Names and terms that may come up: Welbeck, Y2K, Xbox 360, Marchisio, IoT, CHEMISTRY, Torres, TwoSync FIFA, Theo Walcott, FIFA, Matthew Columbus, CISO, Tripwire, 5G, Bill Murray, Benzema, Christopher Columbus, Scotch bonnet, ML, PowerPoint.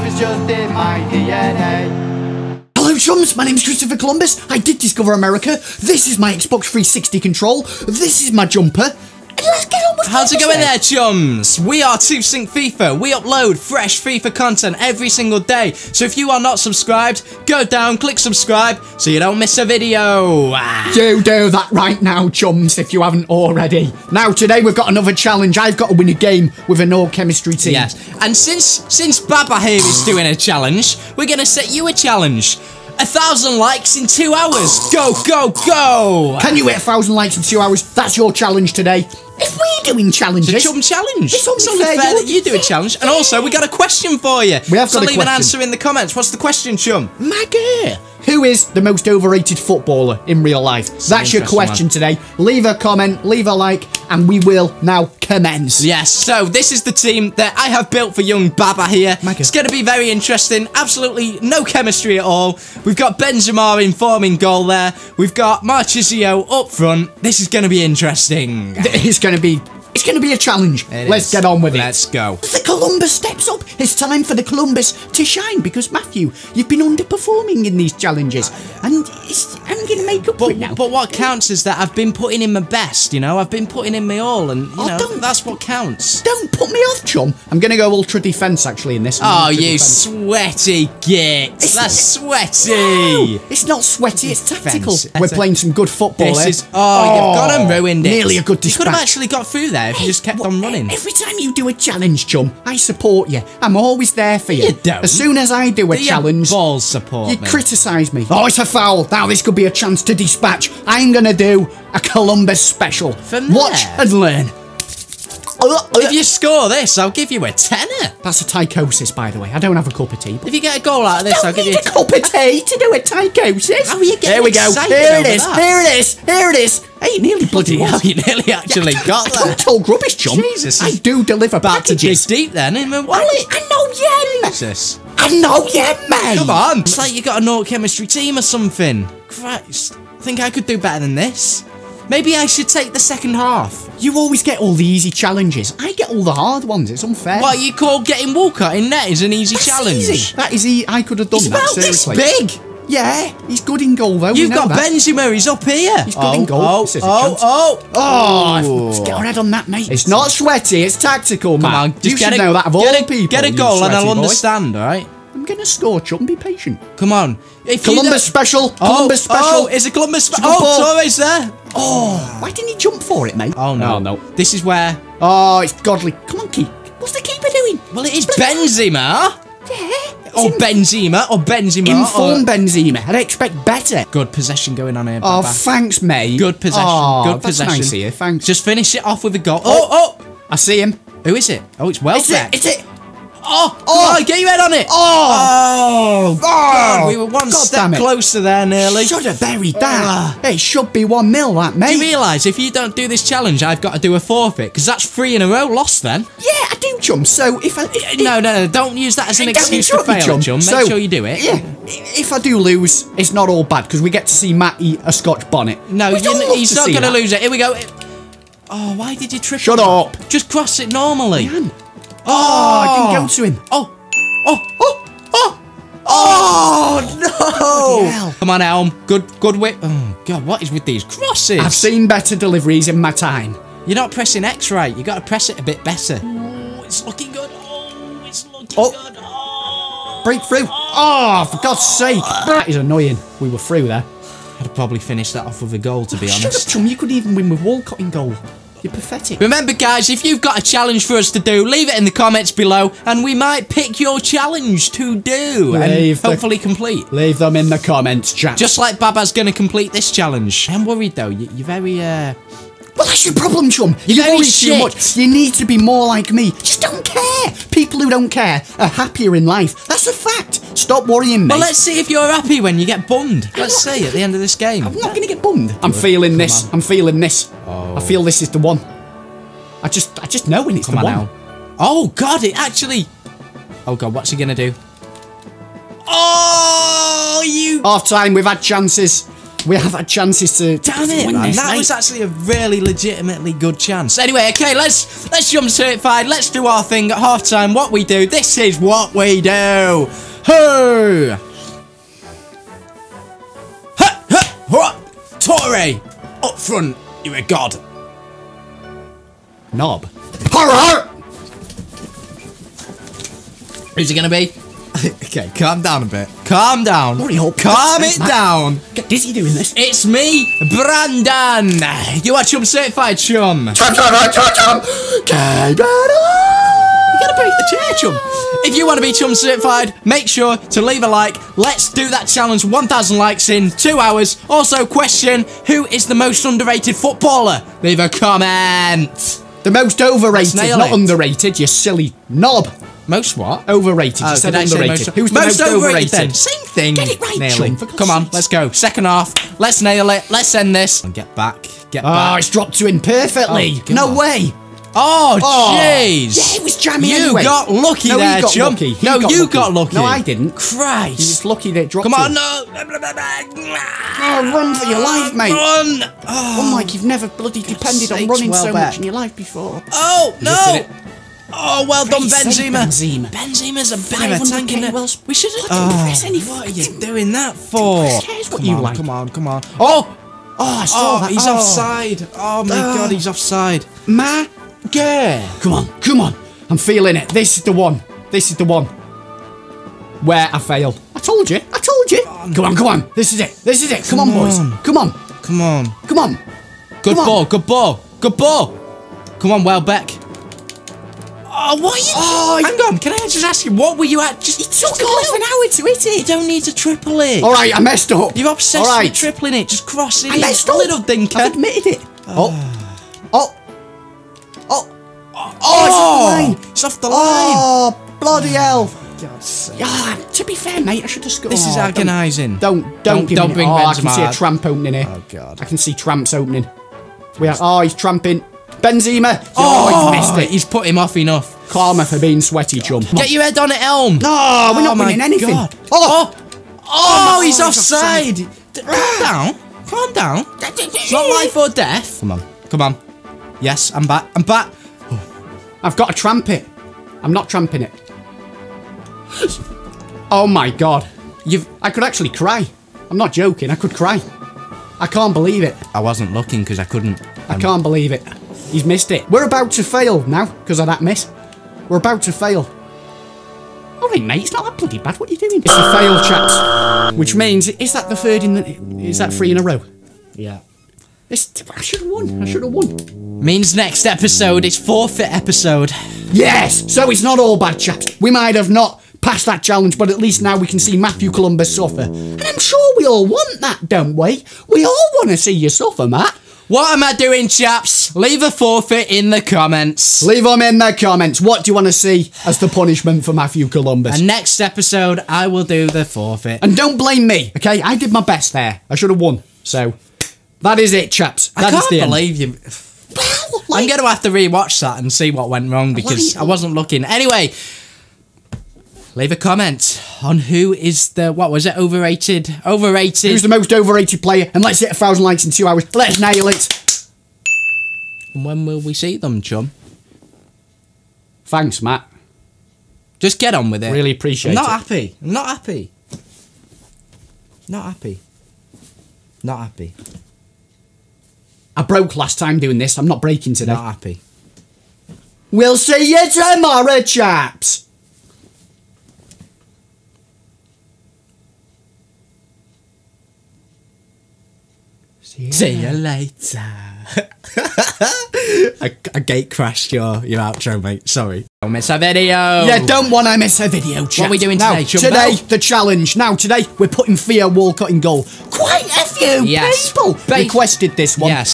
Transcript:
life is just in my DNA. Hello chums, my name's Christopher Columbus, I did discover America, this is my Xbox 360 control, this is my jumper, and let's get on with it. How's it going there chums? We are TwoSync FIFA, we upload fresh FIFA content every single day, so if you are not subscribed, go down, click subscribe, so you don't miss a video. You do that right now chums, if you haven't already. Now today we've got another challenge, I've got to win a game with an all chemistry team. Yes, and since Baba here is doing a challenge, we're going to set you a challenge. 1,000 likes in 2 hours. Go, go, go. Can you hit 1,000 likes in 2 hours? That's your challenge today. If we're doing challenges... It's a chum challenge. It's only fair that you do a challenge. And also, we got a question for you. We have got a question. So leave an answer in the comments. What's the question, chum? Maggie. Who is the most overrated footballer in real life? That's your question today. Leave a comment, leave a like, and we will now commence. Yes, so this is the team that I have built for young Baba here. It's going to be very interesting. Absolutely no chemistry at all. We've got Benzema in forming goal there. We've got Marchisio up front. This is going to be interesting. It's going to be a challenge. Let's get on with it. Let's go. The Columbus steps up. It's time for the Columbus to shine because, Matthew, you've been underperforming in these challenges. And I'm going to make up for it now. But what counts is that I've been putting in my best, you know. I've been putting in my all, and, you know, that's what counts. Don't put me off, chum. I'm going to go ultra defence, actually, in this. Oh, you sweaty git. That's sweaty. No, it's not sweaty. It's tactical. We're playing some good football here. Oh, you've got him ruined it. Nearly a good dispatch. You could have actually got through that. If you just kept on running. Every time you do a challenge, chum, I support you. I'm always there for you. You don't. As soon as I do a challenge, balls support you. Criticise me. Oh, it's a foul. Now this could be a chance to dispatch. I'm gonna do a Columbus special. Watch and learn. If you score this, I'll give you a tenner. That's a tychosis, by the way. I don't have a cup of tea. If you get a goal out of this, I'll give you a cup of tea to do a tychosis. How are you getting excited? Here it is. Here it is. Here it is. Hey, nearly bloody hell. You nearly actually got that. Don't talk rubbish, chum. Jesus. I do deliver packages. To dig deep then in my wallet. I know, yeah. Jesus. I know, yeah, mate. Come on. It's like you got an all chemistry team or something. Christ. I think I could do better than this. Maybe I should take the second half. You always get all the easy challenges. I get all the hard ones. It's unfair. What you call getting Walcott in net is an easy challenge. Easy. That is easy. I could have done that, seriously. He's big. Yeah, he's good in goal, though. You've got Benzema, he's up here. He's good in goal. Let's get our head on that, mate. It's not sweaty, it's tactical, man. Come on, you should know that of all people. Get a goal and I'll understand, all right? I'm going to score, chum. Be patient. Come on. Columbus special. Columbus special. Oh, is it Columbus special? Oh, Torres there. Oh, why didn't he jump for it, mate? Oh, no. This is where... Oh, it's godly. Come on, Keith. What's the keeper doing? Well, it is Benzema. Yeah. Or Benzema, Inform Benzema. I'd expect better. Good possession going on here, Baba. Oh, thanks, mate. Good possession. Oh, good possession. Nice here. Thanks. Just finish it off with a goal. Oh. I see him. Who is it? Oh, it's Welbeck. Is it? Oh, get your head on it. Oh. God, we were one step closer there, nearly. Should have buried that. It should be 1-0, that, mate. Do you realise if you don't do this challenge, I've got to do a forfeit? Because that's 3 in a row lost, then. Yeah, I do, chum. So if I... No, don't use that as an excuse to fail, chum. Make sure you do it. Yeah. If I do lose, it's not all bad, because we get to see Matt eat a Scotch bonnet. No, he's not going to lose it. Here we go. Oh, why did you trip? Shut up. Just cross it normally. Oh, I didn't go to him. Oh, no. Come on, Elm. Good whip. Oh, God, what is with these crosses? I've seen better deliveries in my time. You're not pressing X right. You've got to press it a bit better. Oh, it's looking good. Oh, it's looking good. Oh. Breakthrough. Oh, for God's sake. That is annoying. We were through there. I'd probably finish that off with a goal, to be honest. Shut up, chum. You could even win with Walcott in goal. You're pathetic. Remember, guys, if you've got a challenge for us to do, leave it in the comments below, and we might pick your challenge to do and hopefully complete. Leave them in the comments, chat. Just like Baba's going to complete this challenge. I'm worried, though. You're very... Well, that's your problem, chum. You worry too much. You need to be more like me. Just don't care. People who don't care are happier in life. That's a fact. Stop worrying, mate. Well, let's see if you're happy when you get bummed. Let's see at the end of this game. I'm not going to get bummed. I'm feeling this. I'm feeling this. I feel this is the one. I just know when it's the one. Oh, God, it actually... Oh, God, what's he going to do? Oh, you... Half time, we've had chances. We have had chances to. Damn it! Man, that was actually a really legitimately good chance. Anyway, okay, let's jump certified. Let's do our thing at halftime. What we do. This is what we do. Ho! Ha! Ha! What? Torre up front. You're a god. Knob. Horror! Who's it gonna be? Okay, calm down a bit. Calm down. Calm it down. Get dizzy doing this. It's me, Brandon. You are chum certified, chum. Chum. You gotta break the chair, chum. If you want to be chum certified, make sure to leave a like. Let's do that challenge. 1,000 likes in 2 hours. Also, question: who is the most underrated footballer? Leave a comment. The most overrated, not underrated. You silly knob. Most what? Overrated. Oh, said underrated. Who's the most overrated? Then? Same thing. Get it right, Nailing. Come on, let's go. Second half. Let's nail it. Let's end this. And get back. Get back. Oh, it's dropped you in perfectly. Oh, no way. Oh, jeez. Oh. Yeah, it was jamming anyway. You got lucky there, Chum. No, you got lucky. No, I didn't. Christ. He was lucky that it dropped you. Come on, no. Oh, run for your life, mate. Run. Oh, Mike, you've never bloody depended on running so much in your life before. Oh, no. Oh, well done, Benzema. Benzema's a bit of a tank in there. We shouldn't press any. What are you doing that for? Come on. Oh! Oh, I saw that. He's offside. Oh, my God, he's offside. My girl. Come on. I'm feeling it. This is the one. Where I fail. I told you. Come on. This is it. Come on, boys. Come on. Good ball. Come on, Welbeck. Oh, what are you hang on, can I just ask you, what were you at? It took half an hour to hit it. You don't need to triple it. All right, I messed up. You're obsessed with tripling it. Just cross it. I messed up. Little dinker. I've admitted it. Oh, it's off the line. Oh, bloody hell. God's sake. Oh, to be fair, mate, I should have scored. This is agonising. Don't bring Benzema. I can see a tramp opening here. Oh, God. I can see tramps opening. Oh, he's tramping. Benzema! Oh, he's missed it. He's put him off enough. Karma for being sweaty, chum. Get your head on it, Elm. No, we're not winning anything. God. Oh, he's offside. Calm down. It's not life or death. Come on. Yes, I'm back. I've got to tramp it. I'm not tramping it. Oh my God. I could actually cry. I'm not joking. I could cry. I can't believe it. I wasn't looking because I couldn't. I can't believe it. He's missed it. We're about to fail now because of that miss. We're about to fail. All right, mate, it's not that bloody bad. What are you doing? It's a fail, chaps. Which means, is that the third in the... Is that three in a row? Yeah. I should have won. Means next episode, it's forfeit episode. Yes! So it's not all bad, chaps. We might have not passed that challenge, but at least now we can see Matthew Columbus suffer. And I'm sure we all want that, don't we? We all want to see you suffer, Matt. What am I doing, chaps? Leave a forfeit in the comments. Leave them in the comments. What do you want to see as the punishment for Matthew Columbus? And next episode, I will do the forfeit. And don't blame me, okay? I did my best there. I should have won. So, that is it, chaps. I can't believe you. Well, like, I'm going to have to rewatch that and see what went wrong because I wasn't looking. Anyway, leave a comment on who is the, what was it, overrated? Who's the most overrated player? And let's hit 1,000 likes in 2 hours. Let's nail it. And when will we see them, chum? Thanks, Matt. Just get on with it. Really appreciate it. I'm not happy. I broke last time doing this. I'm not breaking today. Not happy. We'll see you tomorrow, chaps. See you later. A gate crashed your outro, mate. Sorry. Don't miss a video. Yeah, don't want to miss a video, chat. What are we doing today, Chumbo? Today, the challenge. Now, today, we're putting Theo Walcott in goal. Quite a few people requested this one. Yes.